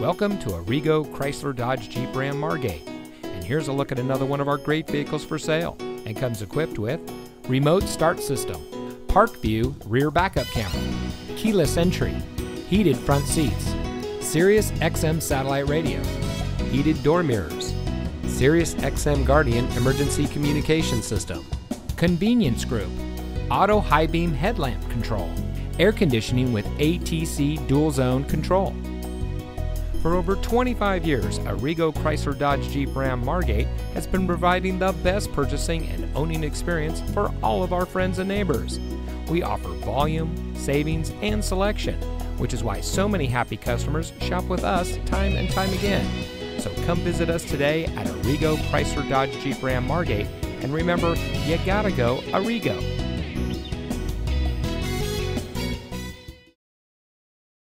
Welcome to Arrigo Chrysler Dodge Jeep Ram Margate. And here's a look at another one of our great vehicles for sale, and comes equipped with remote start system, park view rear backup camera, keyless entry, heated front seats, Sirius XM satellite radio, heated door mirrors, Sirius XM Guardian emergency communication system, convenience group, auto high beam headlamp control, air conditioning with ATC dual zone control. For over 25 years, Arrigo Chrysler Dodge Jeep Ram Margate has been providing the best purchasing and owning experience for all of our friends and neighbors. We offer volume, savings, and selection, which is why so many happy customers shop with us time and time again. So come visit us today at Arrigo Chrysler Dodge Jeep Ram Margate, and remember, you gotta go Arrigo.